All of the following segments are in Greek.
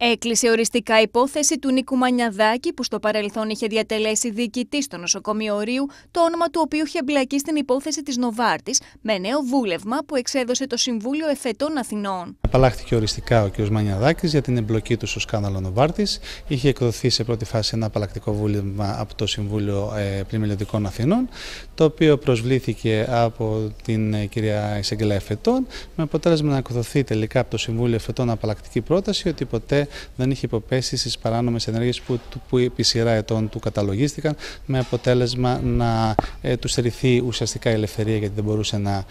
Έκλεισε οριστικά υπόθεση του Νίκου Μανιαδάκη, που στο παρελθόν είχε διατελέσει διοικητή στο νοσοκομείο Ρίου, το όνομα του οποίου είχε εμπλακεί στην υπόθεση της Novartis, με νέο βούλευμα που εξέδωσε το Συμβούλιο Εφετών Αθηνών. Απαλλάχθηκε οριστικά ο κ. Μανιαδάκης για την εμπλοκή του στο σκάνδαλο Novartis. Είχε εκδοθεί σε πρώτη φάση ένα απαλλακτικό βούλευμα από το Συμβούλιο Πλημμελειοδικών Αθηνών, το οποίο προσβλήθηκε από την κυρία Εισαγγελέα Εφετών, με αποτέλεσμα να εκδοθεί τελικά από το Συμβούλιο Εφετών απαλλακτική πρόταση ότι ποτέ δεν είχε υποπέσει στις παράνομες ενέργειες που επί σειρά ετών του καταλογίστηκαν, με αποτέλεσμα να του στερηθεί ουσιαστικά η ελευθερία, γιατί δεν μπορούσε να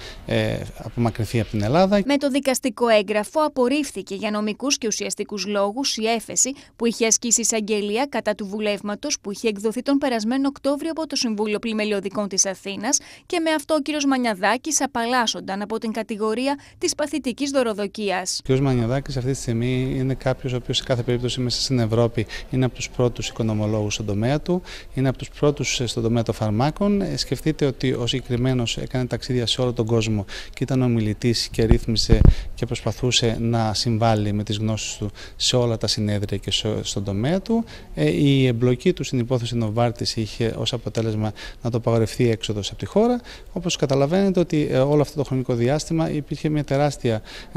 απομακρυνθεί από την Ελλάδα. Με το δικαστικό έγγραφο απορρίφθηκε για νομικούς και ουσιαστικούς λόγους η έφεση που είχε ασκήσει η εισαγγελία κατά του βουλεύματος που είχε εκδοθεί τον περασμένο Οκτώβριο από το Συμβούλιο Πλημελειωδικών της Αθήνας, και με αυτό ο κ. Μανιαδάκης απαλλάσσονταν από την κατηγορία της παθητικής δωροδοκίας. Ο κ. Μανιαδάκης αυτή τη στιγμή είναι κάποιος ο οποίος σε κάθε περίπτωση μέσα στην Ευρώπη είναι από τους πρώτους οικονομολόγους στον τομέα του, είναι από τους πρώτους στον τομέα των φαρμάκων. Σκεφτείτε ότι ο συγκεκριμένος έκανε ταξίδια σε όλο τον κόσμο και ήταν ομιλητής και ρύθμισε και προσπαθούσε να συμβάλλει με τις γνώσεις του σε όλα τα συνέδρια και στον τομέα του. Η εμπλοκή του στην υπόθεση Novartis είχε ως αποτέλεσμα να το απαγορευτεί έξοδος από τη χώρα. Όπως καταλαβαίνετε, ότι όλο αυτό το χρονικό διάστημα υπήρχε ένα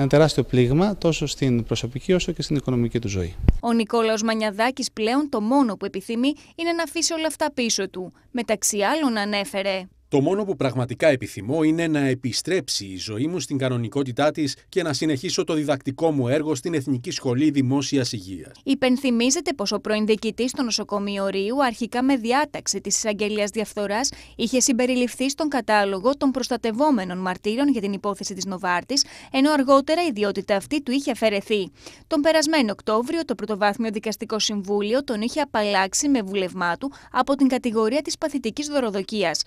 τεράστιο πλήγμα τόσο στην προσωπική όσο και στην οικονομική του ζωή. Ο Νικόλαος Μανιαδάκης πλέον το μόνο που επιθυμεί είναι να αφήσει όλα αυτά πίσω του. Μεταξύ άλλων ανέφερε: «Το μόνο που πραγματικά επιθυμώ είναι να επιστρέψει η ζωή μου στην κανονικότητά της και να συνεχίσω το διδακτικό μου έργο στην Εθνική Σχολή Δημόσιας Υγείας». Υπενθυμίζεται πως ο πρώην διοικητής στο νοσοκομείο Ρίου, αρχικά με διάταξη της εισαγγελίας διαφθοράς, είχε συμπεριληφθεί στον κατάλογο των προστατευόμενων μαρτύρων για την υπόθεση της Novartis, ενώ αργότερα η ιδιότητα αυτή του είχε αφαιρεθεί. Τον περασμένο Οκτώβριο, το Πρωτοβάθμιο Δικαστικό Συμβούλιο τον είχε απαλλάξει με βούλευμά του από την κατηγορία της παθητικής δωροδοκίας.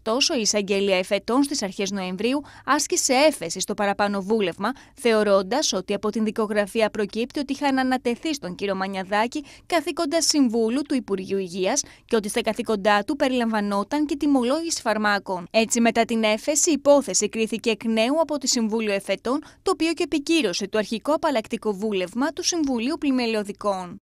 Ωστόσο, η εισαγγελία Εφετών στις αρχές Νοεμβρίου άσκησε έφεση στο παραπάνω βούλευμα, θεωρώντας ότι από την δικογραφία προκύπτει ότι είχαν ανατεθεί στον κύριο Μανιαδάκη καθήκοντα συμβούλου του Υπουργείου Υγείας και ότι στα καθήκοντά του περιλαμβανόταν και τιμολόγηση φαρμάκων. Έτσι, μετά την έφεση, η υπόθεση κρίθηκε εκ νέου από το Συμβούλιο Εφετών, το οποίο και επικύρωσε το αρχικό απαλλακτικό βούλευμα του Συμβουλίου Πλημελειωδικών.